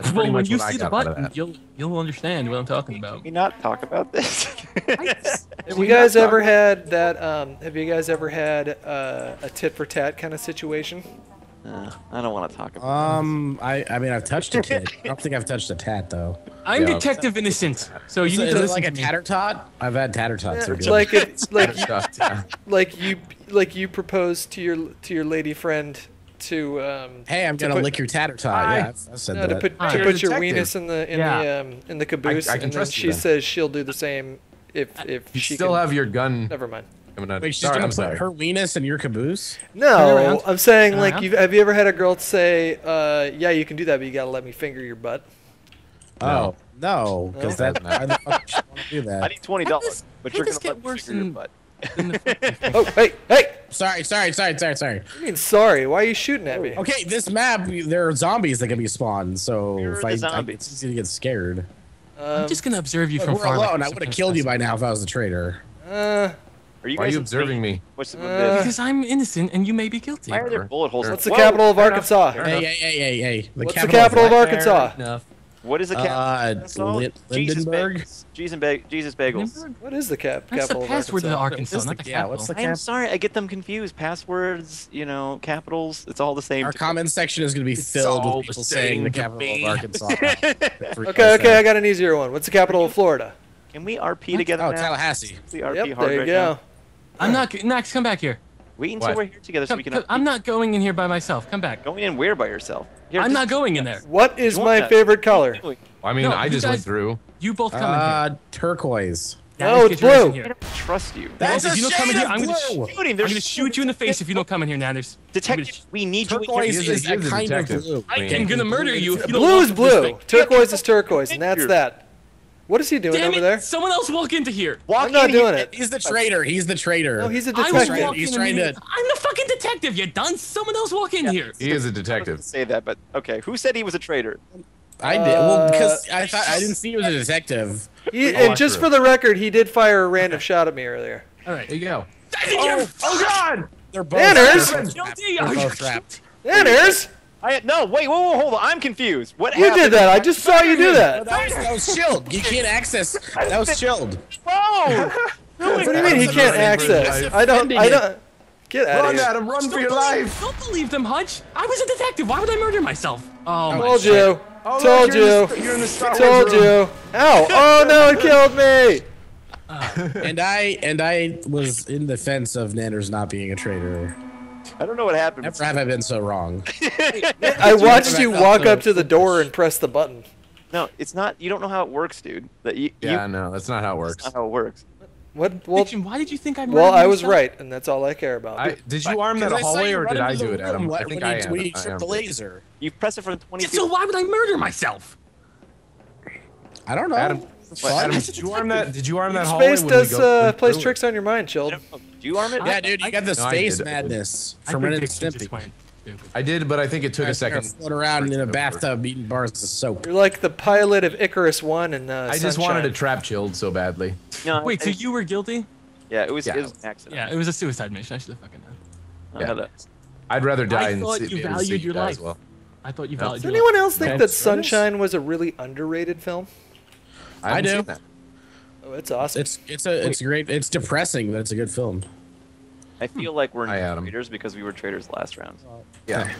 That's well, when you see the button, you'll understand what I'm talking about. Can we not talk about this? Have you guys ever had a tit for tat kind of situation? I don't want to talk about this. I mean, I've touched a tit. I don't think I've touched a tat, though. I'm Detective Innocent, so you need to listen to me. Like a tatter tot? I've had tatter tots. Yeah, like it's like you propose to your lady friend to hey, I'm gonna lick your tatter tot. Yeah, I said that. To put your weenus in the caboose, and then she says she'll do the same if she still have your gun. Never mind. Wait, she's gonna put her weenus in your caboose? No, I'm saying, like, have you ever had a girl say, yeah, you can do that, but you gotta let me finger your butt? Oh, no, because that's not how the fuck she wants to do that. I need $20, but you're gonna let me finger your butt. Oh, hey! Sorry. I mean, sorry, why are you shooting at me? Okay, this map, there are zombies that can be spawned, so if it's easy to get scared. I'm just gonna observe you from far away. We're alone, I would've killed you by now if I was a traitor. Why are you observing me? What's the because I'm innocent and you may be guilty. Why are there bullet holes? What's the capital of Arkansas? Hey. What's the capital of Arkansas? What is the capital? Lindenburg? Jesus Bagels. What is the capital of Arkansas? That's the password to Arkansas, not the capital. I'm sorry, I get them confused. Passwords, you know, capitals, it's all the same. Our comment section is going to be filled with people saying the capital of Arkansas. Okay, I got an easier one. What's the capital of Florida? Can we RP together now? Oh, Tallahassee. There you go. I'm not. Max, come back here. Wait until we're here together so we can. I'm not going in here by myself. Come back. Going in where by yourself? I'm not going in there. What is my favorite color? I mean, I just went through. You both come in here. Turquoise. No, it's blue. I don't trust you. That's a shade of blue. I'm going to shoot you in the face if you don't come in here, Nanners. Detective, we need you in here. Turquoise is a kind of blue. I'm going to murder you if you don't. Blue is blue. Turquoise is turquoise, and that's that. What is he doing over there? Someone else walk into here. I'm not doing it. He's the traitor. No, he's a detective. He's trying to... I'm the fucking detective, you dunce. Someone else walk in here. He is a detective. Say that, but okay. Who said he was a traitor? I did. Well, because I thought I didn't see he was a detective. And just for the record, he did fire a random shot at me earlier. All right, there you go. Oh God! They're both trapped. Nanners! Wait, hold on. I'm confused. What you did that. I just saw you do that. That was Chilled. You can't access. That was Chilled. Whoa! What do you mean he can't access? I don't. Get out of here. Run at him. Run for your life. Don't believe them, Hutch. I was a detective. Why would I murder myself? Oh, told you. Told you. Told you. Ow. Oh, no, it killed me. And I was in defense of Nanners not being a traitor. I don't know what happened. Never have I been so wrong. I watched you walk up to the door and press the button. No, it's not. You don't know how it works, dude. No, that's not how it works. That's not how it works. What? Well, why did you think I? Well, I was right, and that's all I care about. Did you arm that hallway, or did I do it, Adam? I think I am. We shoot the laser. You press it for 20. So why would I murder myself? I don't know. Adam, did you arm that? Did you arm that hallway? Space does plays tricks on your mind, Chilled. Do you arm it? Yeah, dude, you got the space madness from Ren and Stimpy. I did, but I think it took a second. Float around in a bathtub eating bars of soap. You're like the pilot of Icarus 1 and I just wanted to trap Chilled so badly. No, wait, so you were guilty? Yeah, it was an accident. Yeah, it was a suicide mission. I should have fucking known. Yeah. I'd rather die and see you valued your life. I thought you valued your life. Does anyone else think that Sunshine was a really underrated film? I do. Oh, it's awesome. It's great. It's depressing, but it's a good film. I feel like we're not traitors because we were traitors last round. Yeah.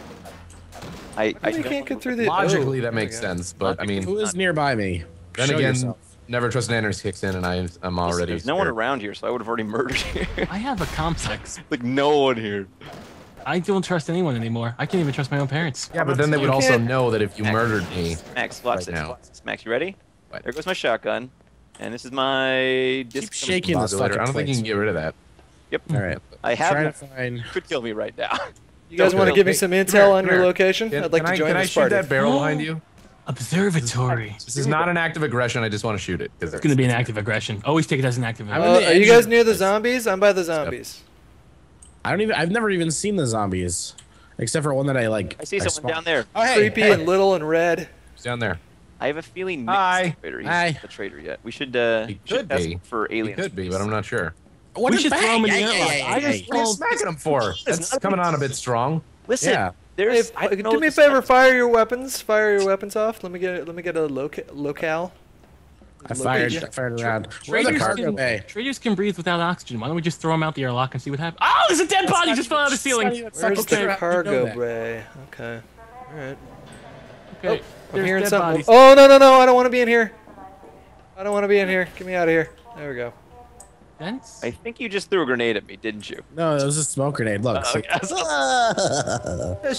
I can't get through the logically that makes sense, but I mean, who is nearby me? Then again, Never Trust Nanners kicks in, and I'm already. There's no one around here, so I would have already murdered you. I have a complex. Like no one here. I don't trust anyone anymore. I can't even trust my own parents. Yeah, but then they would also know that if you murdered me. Max, watch this. Max, you ready? But there goes my shotgun, and this is my disc. Keep shaking this fucking I don't think you can get rid of that. Yep. All right. I have. You could kill me right now. You guys want to give me some intel on your location? I'd like to join this party. Can I shoot that barrel behind you? Observatory. This is not an act of aggression. I just want to shoot it. It's going to be an act of aggression. Always take it as an act of aggression. Are you guys near the zombies? I'm by the zombies. I don't even. I've never even seen the zombies, except for one that I like. I see someone down there. Oh, hey, creepy and little and red. He's down there. I have a feeling Nick's a traitor yet. We should ask for aliens. He could be, but I'm not sure. We should throw him in the airlock. What are you smacking him for? That's coming on a bit strong. Listen, There's, hey, do me a favor. Fire your weapons. Fire your weapons off. Let me get a locale. I fired around. Where's the cargo bay? Traders can breathe without oxygen. Why don't we just throw them out the airlock and see what happens? Oh, there's a dead body just fell out of the ceiling. Where's the cargo bay? Okay. All right. Okay. Oh, I'm hearing something. Oh no! I don't want to be in here. I don't want to be in here. Get me out of here. There we go. Dense? I think you just threw a grenade at me, didn't you? No, it was a smoke grenade. Look. It's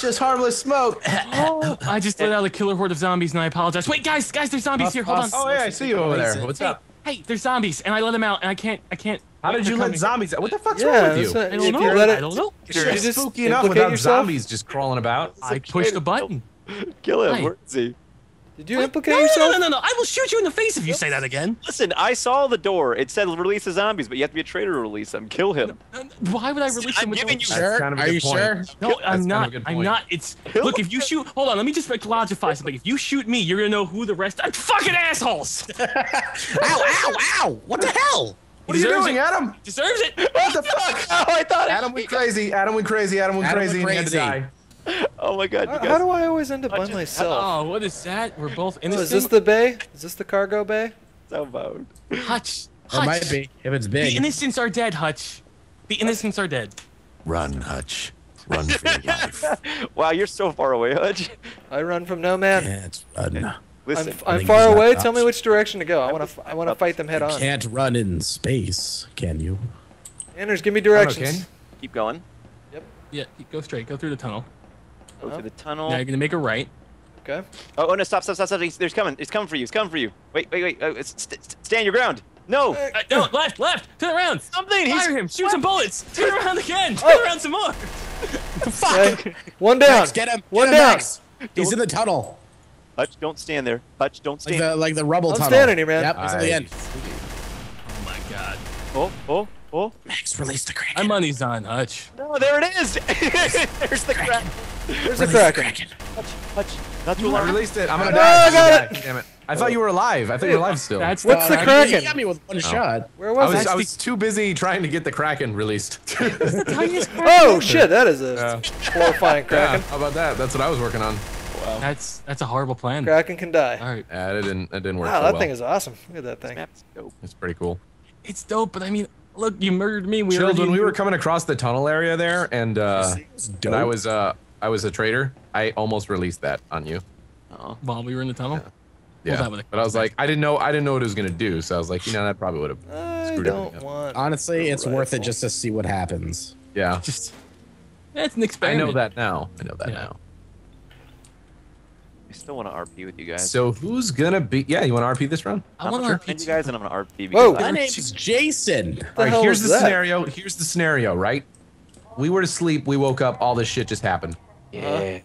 just harmless smoke. Oh, I just let out a killer horde of zombies, and I apologize. Wait, guys, there's zombies here. Hold on. Oh, yeah, I see you over there. What's up? Hey, there's zombies, and I let them out, and I can't. How did you let zombies out? What the fuck's wrong with you? I don't know. You're spooky enough without zombies just crawling about. I pushed the button. Kill him. Where is he? Did you implicate yourself? No. I will shoot you in the face if you say that again. Listen, I saw the door. It said release the zombies, but you have to be a traitor to release them. Kill him. No, why would I release him? I'm giving you sure. Kind of Are you point. Sure? No, that's I'm not. Kind of I'm not. It's Kill look, if you shoot, hold on, let me just logify something. If you shoot me, you're going to know who the rest are. Fucking assholes. Ow. What the hell? What are you doing, Adam? Deserves it. What the fuck? Oh, I thought Adam went crazy. Adam went crazy and had to die. Oh my God! How do I always end up by myself? Oh, what is that? We're both in. Is this the bay? Is this the cargo bay? So bad. Hutch. It might be if it's big. The innocents are dead, Hutch. The innocents are dead. Run, Hutch. Run for your life. Wow, you're so far away, Hutch. I run from no man. Listen, I'm far away. Tell me which direction to go. I want to fight them head on. You can't run in space, can you? Anders, give me directions. Keep going. Yep. Yeah. Go straight. Go through the tunnel. Go through the tunnel. Now you're gonna make a right. Okay. Oh no! Stop! There's coming! It's coming for you! It's coming for you! Wait! Stand your ground! No! No! Left! Turn around! Something! Fire him! Shoot some bullets! Turn around again! Turn around some more! Fuck! Okay. One down! Max, get him! One down! Max. He's in the tunnel. Hutch, don't stand there. Hutch, don't stand. Like the rubble tunnel. Don't stand anywhere, man. Yep, it's at the end. Oh my God! Oh! Max, release the Kraken. My money's on Hutch. No, there it is! There's the Kraken. There's a Kraken. Hutch. I released it. I'm gonna die. I got it. Damn it. I thought you were alive. I thought you were alive still. What's the Kraken? He got me with one shot. Where was it? I was too busy trying to get the Kraken released. Oh shit! That is a horrifying Kraken. How about that? That's what I was working on. Wow. That's a horrible plan. Kraken can die. All right. It didn't work. Wow, that thing is awesome. Look at that thing. It's pretty cool. It's dope, but I mean. Look, you murdered me. Chilled, when we were coming across the tunnel area there, and I was a traitor. I almost released that on you. While we were in the tunnel. Yeah. But I was like, I didn't know what it was gonna do, so I was like, that probably would have screwed everything up. Honestly, it's worth it just to see what happens. Yeah. It's an experiment. I know that now. I still want to RP with you guys. So who's gonna be? Yeah, you want to RP this round? I want to RP you guys, and I'm gonna RP. Whoa, my name's Jason. All right, here's the scenario. Here's the scenario, right? We were asleep. We woke up. All this shit just happened. Yeah.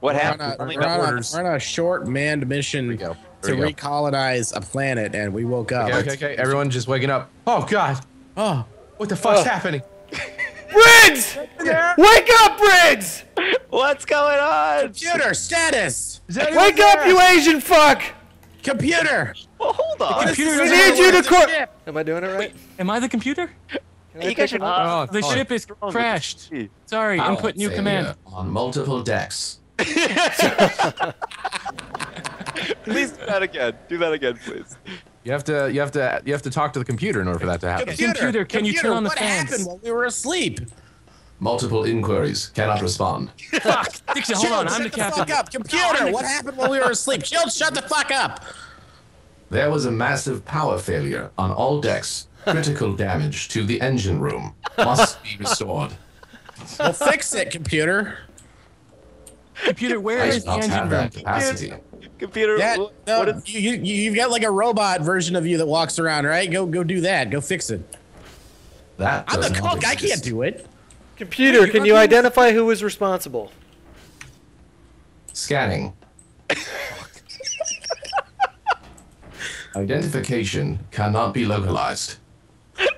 What happened? We're on a short manned mission to recolonize a planet, and we woke up. Okay. Everyone just waking up. Oh God. Oh, what the fuck's happening? Briggs! Wake up, Briggs! What's going on? Computer, status! Wake up, you Asian fuck! Computer! Well, hold on. Computer, we need you to Am I doing it right? Wait, am I the computer? The ship is crashed. Sorry, input new command. On multiple decks. Please do that again. Do that again, please. You have to talk to the computer in order for that to happen. Computer, can you turn on the fans? What happened while we were asleep? Multiple inquiries cannot respond. Fuck! Dixon, hold on, I'm the captain. Shut the fuck up, computer! What happened while we were asleep? Chilled, shut the fuck up! There was a massive power failure on all decks. Critical damage to the engine room must be restored. Well, fix it, computer. Computer, where is the engine room? Capacity. Computer, you've got like a robot version of you that walks around, right? Go do that. Go fix it. I'm the cook. I can't do it. Computer, can you identify who was responsible? Scanning. Identification cannot be localized.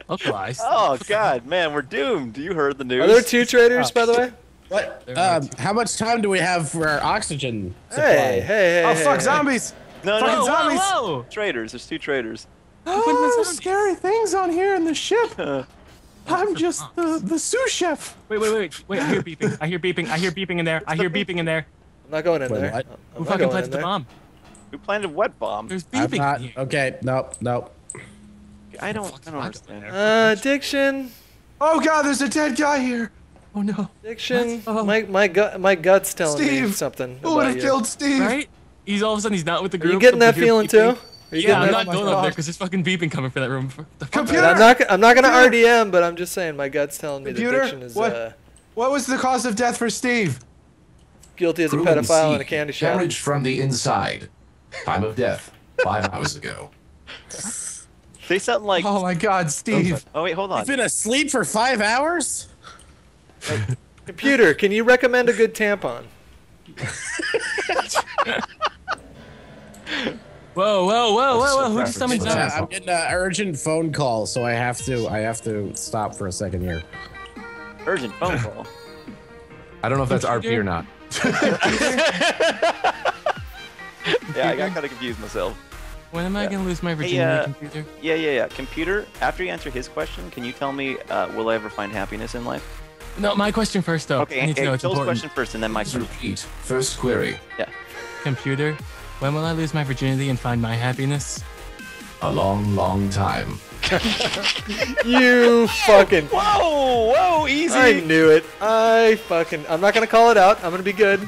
Localized? Oh, God, man, we're doomed. You heard the news. Are there two traitors, by the way? What? How much time do we have for our oxygen supply? Hey. Oh, fuck, zombies! No, zombies! Whoa. Traitors, there's two traitors. Oh, there's scary things on here in the ship. I'm just the sous chef. Wait. I hear beeping. I hear beeping in there. I hear beeping in there. I'm not going in there. Who fucking planted the bomb? Who planted what bomb? There's beeping in here. Okay, nope. I don't understand. Addiction. Oh God, there's a dead guy here. Oh no. Addiction. Oh. My gut's telling me something. Who would have killed Steve? Right? He's all of a sudden he's not with the group. Are you getting that feeling beeping too? Yeah, I'm not going up there because there's fucking beeping coming from that room. Computer! I'm not gonna RDM, but I'm just saying my gut's telling me the addiction is. What was the cause of death for Steve? Guilty as a pedophile in a candy shop. Damage from the inside. Time of death 5 hours ago. Say something like. Oh my God, Steve! Oh wait, hold on. You've been asleep for 5 hours. Computer, can you recommend a good tampon? Whoa! Who just summoned us? I'm getting an urgent phone call, so I have to stop for a second here. Urgent phone call. I don't know if that's RP or not. Yeah, I got kind of confused myself. When am I gonna lose my virginity, computer? Yeah. Computer, after you answer his question, can you tell me will I ever find happiness in life? No, my question first, though. Okay, I need to know it's important. Question first, and then my question. Repeat. First query. Yeah. Computer. When will I lose my virginity and find my happiness? A long, long time. You fucking... Whoa, easy. I knew it. I'm not going to call it out. I'm going to be good.